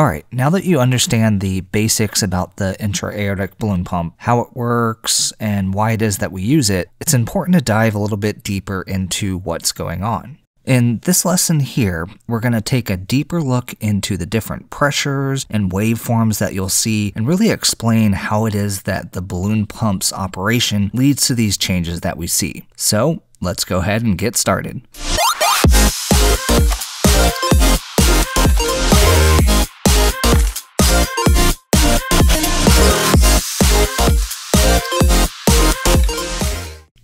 Alright, now that you understand the basics about the intra-aortic balloon pump, how it works, and why it is that we use it, it's important to dive a little bit deeper into what's going on. In this lesson here, we're going to take a deeper look into the different pressures and waveforms that you'll see and really explain how it is that the balloon pump's operation leads to these changes that we see. So, let's go ahead and get started.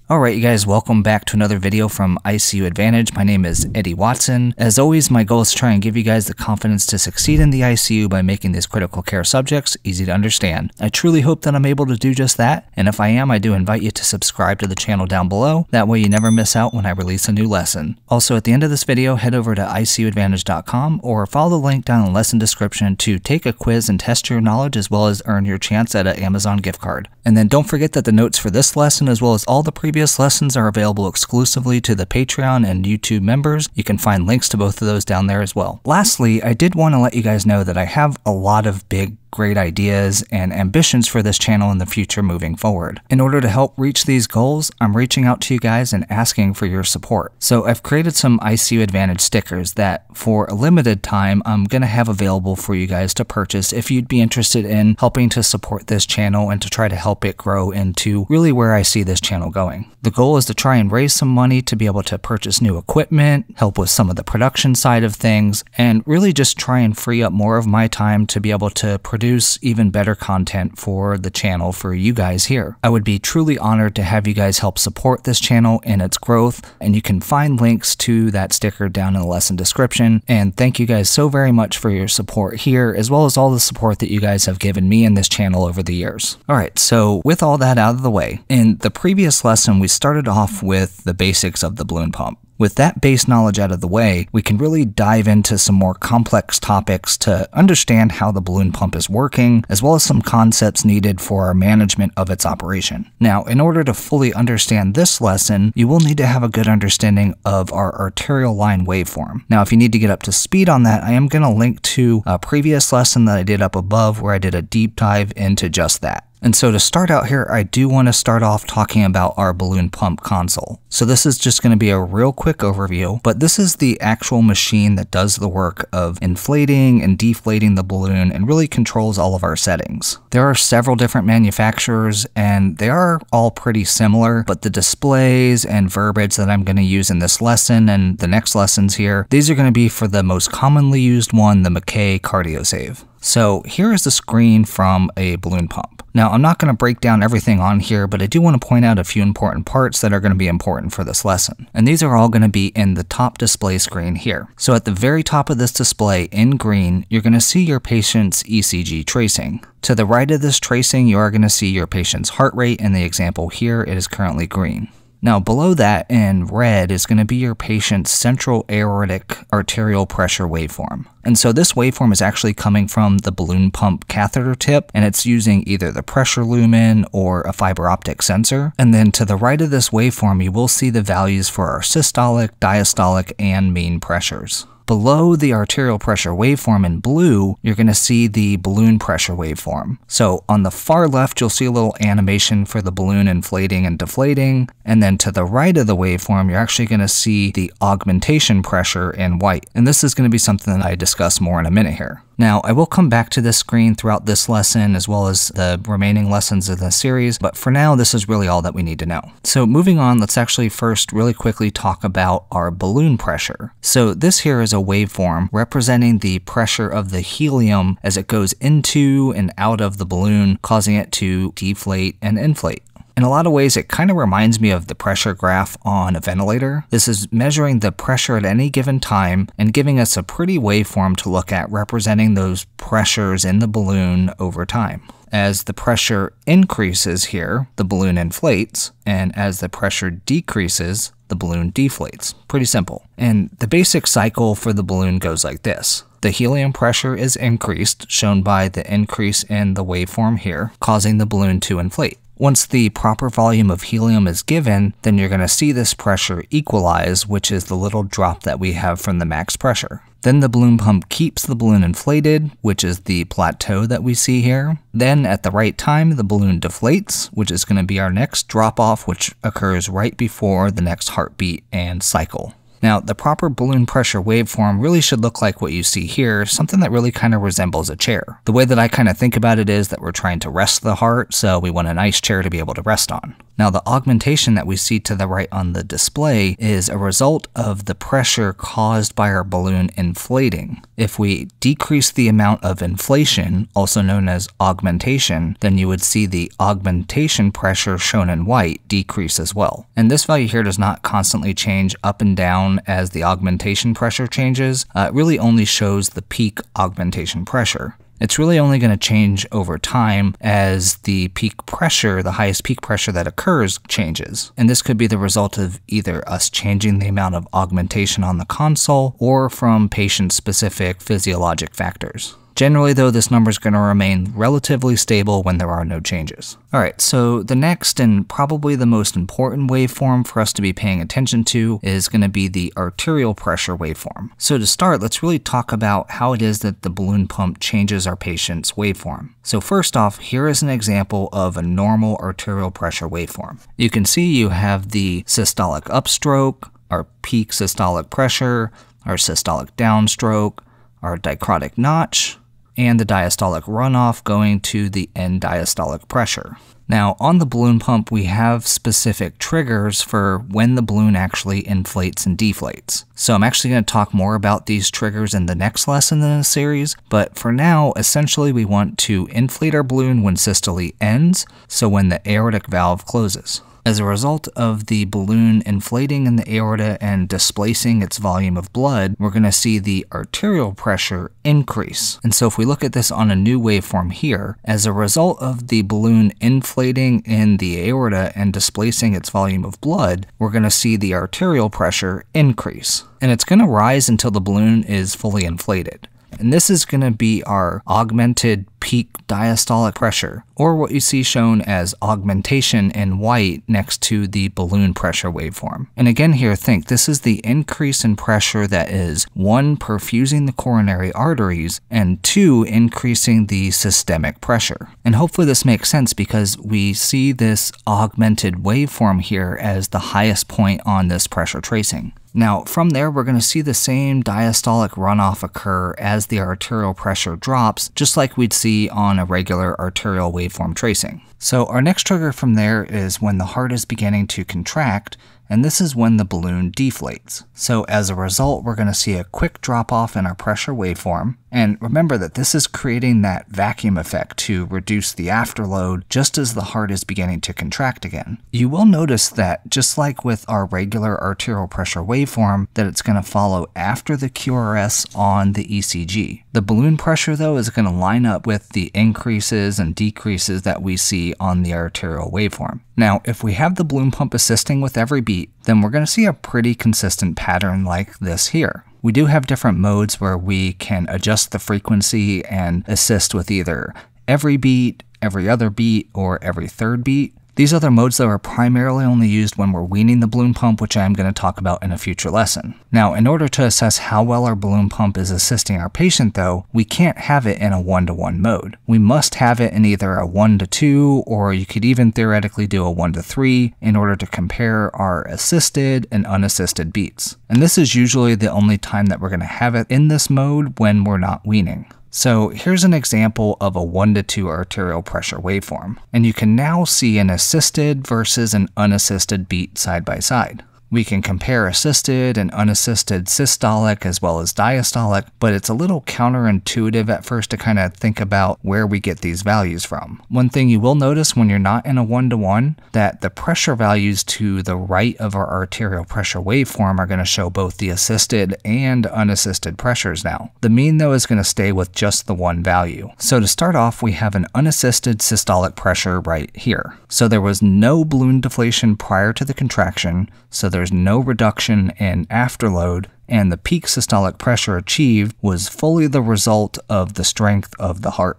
Alright you guys, welcome back to another video from ICU Advantage. My name is Eddie Watson. As always, my goal is to try and give you guys the confidence to succeed in the ICU by making these critical care subjects easy to understand. I truly hope that I'm able to do just that, and if I am, I do invite you to subscribe to the channel down below. That way you never miss out when I release a new lesson. Also, at the end of this video, head over to ICUAdvantage.com or follow the link down in the lesson description to take a quiz and test your knowledge, as well as earn your chance at an Amazon gift card. And then don't forget that the notes for this lesson, as well as all the previous lessons, are available exclusively to the Patreon and YouTube members. You can find links to both of those down there as well. Lastly, I did want to let you guys know that I have a lot of big, great ideas and ambitions for this channel in the future moving forward. In order to help reach these goals, I'm reaching out to you guys and asking for your support. So I've created some ICU Advantage stickers that for a limited time I'm going to have available for you guys to purchase if you'd be interested in helping to support this channel and to try to help it grow into really where I see this channel going. The goal is to try and raise some money to be able to purchase new equipment, help with some of the production side of things, and really just try and free up more of my time to be able to produce even better content for the channel for you guys here. I would be truly honored to have you guys help support this channel and its growth, and you can find links to that sticker down in the lesson description. And thank you guys so very much for your support here, as well as all the support that you guys have given me and this channel over the years. Alright, so with all that out of the way, in the previous lesson we started off with the basics of the balloon pump. With that base knowledge out of the way, we can really dive into some more complex topics to understand how the balloon pump is working, as well as some concepts needed for our management of its operation. Now, in order to fully understand this lesson, you will need to have a good understanding of our arterial line waveform. Now, if you need to get up to speed on that, I am going to link to a previous lesson that I did up above where I did a deep dive into just that. And so to start out here, I do want to start off talking about our balloon pump console. So this is just going to be a real quick overview, but this is the actual machine that does the work of inflating and deflating the balloon and really controls all of our settings. There are several different manufacturers and they are all pretty similar, but the displays and verbiage that I'm going to use in this lesson and the next lessons here, these are going to be for the most commonly used one, the Maquet Cardio Save. So here is the screen from a balloon pump. Now, I'm not going to break down everything on here, but I do want to point out a few important parts that are going to be important for this lesson. And these are all going to be in the top display screen here. So at the very top of this display in green, you're going to see your patient's ECG tracing. To the right of this tracing, you are going to see your patient's heart rate. In the example here, it is currently green. Now, below that in red is going to be your patient's central aortic arterial pressure waveform. And so this waveform is actually coming from the balloon pump catheter tip, and it's using either the pressure lumen or a fiber optic sensor. And then to the right of this waveform, you will see the values for our systolic, diastolic, and mean pressures. Below the arterial pressure waveform in blue, you're going to see the balloon pressure waveform. So on the far left, you'll see a little animation for the balloon inflating and deflating. And then to the right of the waveform, you're actually going to see the augmentation pressure in white. And this is going to be something that I discuss more in a minute here. Now, I will come back to this screen throughout this lesson as well as the remaining lessons in the series, but for now, this is really all that we need to know. So moving on, let's actually first really quickly talk about our balloon pressure. So this here is a waveform representing the pressure of the helium as it goes into and out of the balloon, causing it to deflate and inflate. In a lot of ways, it kind of reminds me of the pressure graph on a ventilator. This is measuring the pressure at any given time and giving us a pretty waveform to look at representing those pressures in the balloon over time. As the pressure increases here, the balloon inflates, and as the pressure decreases, the balloon deflates. Pretty simple. And the basic cycle for the balloon goes like this. The helium pressure is increased, shown by the increase in the waveform here, causing the balloon to inflate. Once the proper volume of helium is given, then you're going to see this pressure equalize, which is the little drop that we have from the max pressure. Then the balloon pump keeps the balloon inflated, which is the plateau that we see here. Then at the right time, the balloon deflates, which is going to be our next drop off, which occurs right before the next heartbeat and cycle. Now, the proper balloon pressure waveform really should look like what you see here, something that really kind of resembles a chair. The way that I kind of think about it is that we're trying to rest the heart, so we want a nice chair to be able to rest on. Now, the augmentation that we see to the right on the display is a result of the pressure caused by our balloon inflating. If we decrease the amount of inflation, also known as augmentation, then you would see the augmentation pressure shown in white decrease as well. And this value here does not constantly change up and down as the augmentation pressure changes. It really only shows the peak augmentation pressure. It's really only going to change over time as the peak pressure, the highest peak pressure that occurs, changes. And this could be the result of either us changing the amount of augmentation on the console or from patient-specific physiologic factors. Generally, though, this number is going to remain relatively stable when there are no changes. All right, so the next and probably the most important waveform for us to be paying attention to is going to be the arterial pressure waveform. So to start, let's really talk about how it is that the balloon pump changes our patient's waveform. So first off, here is an example of a normal arterial pressure waveform. You can see you have the systolic upstroke, our peak systolic pressure, our systolic downstroke, our dichrotic notch, and the diastolic runoff going to the end diastolic pressure. Now, on the balloon pump, we have specific triggers for when the balloon actually inflates and deflates. So I'm actually going to talk more about these triggers in the next lesson in this series, but for now, essentially we want to inflate our balloon when systole ends, so when the aortic valve closes. As a result of the balloon inflating in the aorta and displacing its volume of blood, we're going to see the arterial pressure increase. And so if we look at this on a new waveform here, as a result of the balloon inflating in the aorta and displacing its volume of blood, we're going to see the arterial pressure increase. And it's going to rise until the balloon is fully inflated. And this is going to be our augmented peak diastolic pressure, or what you see shown as augmentation in white next to the balloon pressure waveform. And again here, think, this is the increase in pressure that is, one, perfusing the coronary arteries, and two, increasing the systemic pressure. And hopefully this makes sense because we see this augmented waveform here as the highest point on this pressure tracing. Now, from there, we're going to see the same diastolic runoff occur as the arterial pressure drops, just like we'd see on a regular arterial waveform tracing. So our next trigger from there is when the heart is beginning to contract, and this is when the balloon deflates. So as a result, we're going to see a quick drop-off in our pressure waveform. And remember that this is creating that vacuum effect to reduce the afterload just as the heart is beginning to contract again. You will notice that, just like with our regular arterial pressure waveform, that it's going to follow after the QRS on the ECG. The balloon pressure, though, is going to line up with the increases and decreases that we see on the arterial waveform. Now, if we have the balloon pump assisting with every beat, then we're going to see a pretty consistent pattern like this here. We do have different modes where we can adjust the frequency and assist with either every beat, every other beat, or every third beat. These other modes, though, are primarily only used when we're weaning the balloon pump, which I'm going to talk about in a future lesson. Now, in order to assess how well our balloon pump is assisting our patient, though, we can't have it in a one-to-one mode. We must have it in either a 1-to-2, or you could even theoretically do a 1-to-3 in order to compare our assisted and unassisted beats. And this is usually the only time that we're going to have it in this mode when we're not weaning. So here's an example of a 1-to-2 arterial pressure waveform, and you can now see an assisted versus an unassisted beat side by side. We can compare assisted and unassisted systolic as well as diastolic, but it's a little counterintuitive at first to kind of think about where we get these values from. One thing you will notice when you're not in a 1-to-1, that the pressure values to the right of our arterial pressure waveform are going to show both the assisted and unassisted pressures now. The mean, though, is going to stay with just the one value. So to start off, we have an unassisted systolic pressure right here. So there was no balloon deflation prior to the contraction, so there's no reduction in afterload, and the peak systolic pressure achieved was fully the result of the strength of the heart.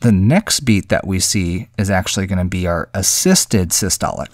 The next beat that we see is actually going to be our assisted systolic.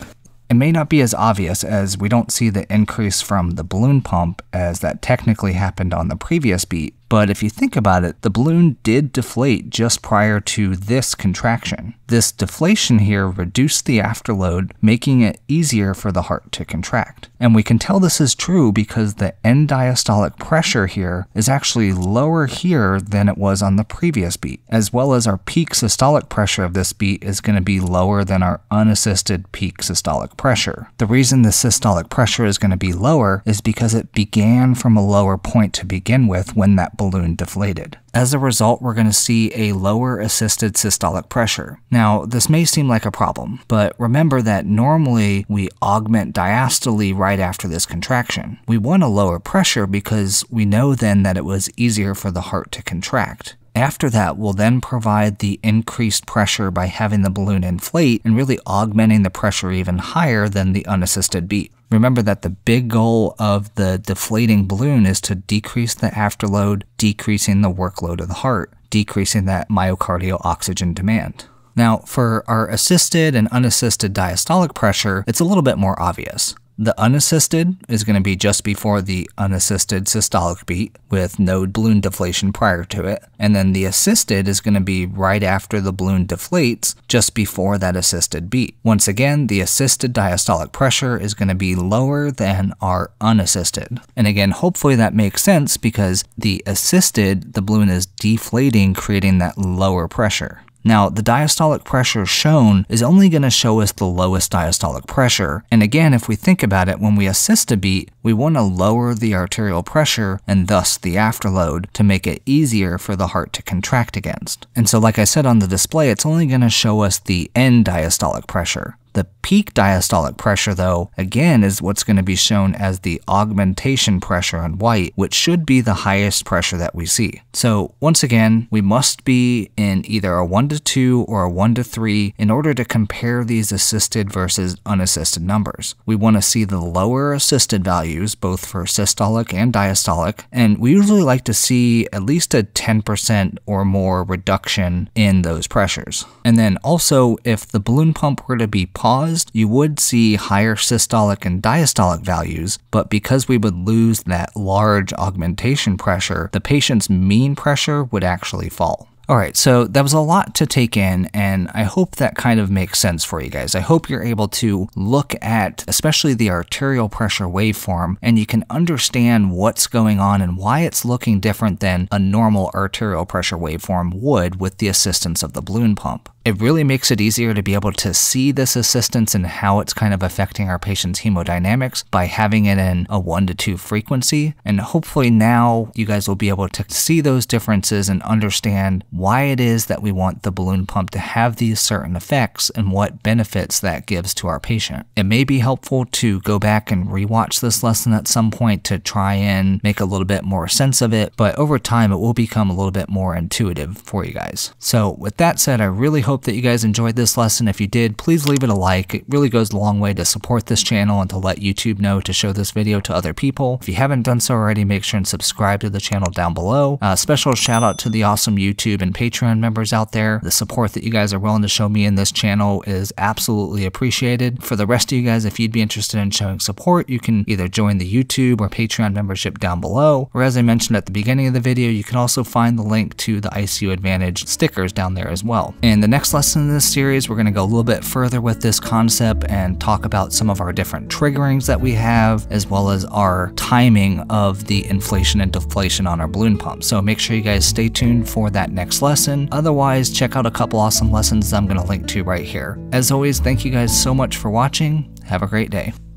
It may not be as obvious as we don't see the increase from the balloon pump as that technically happened on the previous beat, but if you think about it, the balloon did deflate just prior to this contraction. This deflation here reduced the afterload, making it easier for the heart to contract. And we can tell this is true because the end diastolic pressure here is actually lower here than it was on the previous beat, as well as our peak systolic pressure of this beat is going to be lower than our unassisted peak systolic pressure. The reason the systolic pressure is going to be lower is because it began from a lower point to begin with when that balloon deflated. As a result, we're going to see a lower assisted systolic pressure. Now, this may seem like a problem, but remember that normally we augment diastole right after this contraction. We want a lower pressure because we know then that it was easier for the heart to contract. After that, we'll then provide the increased pressure by having the balloon inflate and really augmenting the pressure even higher than the unassisted beat. Remember that the big goal of the deflating balloon is to decrease the afterload, decreasing the workload of the heart, decreasing that myocardial oxygen demand. Now, for our assisted and unassisted diastolic pressure, it's a little bit more obvious. The unassisted is going to be just before the unassisted systolic beat with no balloon deflation prior to it. And then the assisted is going to be right after the balloon deflates, just before that assisted beat. Once again, the assisted diastolic pressure is going to be lower than our unassisted. And again, hopefully that makes sense because the assisted, the balloon is deflating, creating that lower pressure. Now, the diastolic pressure shown is only going to show us the lowest diastolic pressure. And again, if we think about it, when we assist a beat, we want to lower the arterial pressure and thus the afterload to make it easier for the heart to contract against. And so, like I said on the display, it's only going to show us the end diastolic pressure. The peak diastolic pressure, though, again, is what's going to be shown as the augmentation pressure in white, which should be the highest pressure that we see. So once again, we must be in either a 1:2 or a 1:3 in order to compare these assisted versus unassisted numbers. We want to see the lower assisted values, both for systolic and diastolic, and we usually like to see at least a 10% or more reduction in those pressures. And then also, if the balloon pump were to be paused, you would see higher systolic and diastolic values, but because we would lose that large augmentation pressure, the patient's mean pressure would actually fall. Alright, so that was a lot to take in, and I hope that kind of makes sense for you guys. I hope you're able to look at especially the arterial pressure waveform, and you can understand what's going on and why it's looking different than a normal arterial pressure waveform would with the assistance of the balloon pump. It really makes it easier to be able to see this assistance and how it's kind of affecting our patient's hemodynamics by having it in a 1:2 frequency. And hopefully now you guys will be able to see those differences and understand why it is that we want the balloon pump to have these certain effects and what benefits that gives to our patient. It may be helpful to go back and rewatch this lesson at some point to try and make a little bit more sense of it, but over time it will become a little bit more intuitive for you guys. So with that said, I really hope that you guys enjoyed this lesson. If you did, please leave it a like. It really goes a long way to support this channel and to let YouTube know to show this video to other people. If you haven't done so already, make sure and subscribe to the channel down below. A special shout out to the awesome YouTube and Patreon members out there. The support that you guys are willing to show me in this channel is absolutely appreciated. For the rest of you guys, if you'd be interested in showing support, you can either join the YouTube or Patreon membership down below, or as I mentioned at the beginning of the video, you can also find the link to the ICU Advantage stickers down there as well. In the next lesson in this series, we're going to go a little bit further with this concept and talk about some of our different triggerings that we have, as well as our timing of the inflation and deflation on our balloon pump. So make sure you guys stay tuned for that next lesson. Otherwise, check out a couple awesome lessons I'm going to link to right here. As always, thank you guys so much for watching. Have a great day.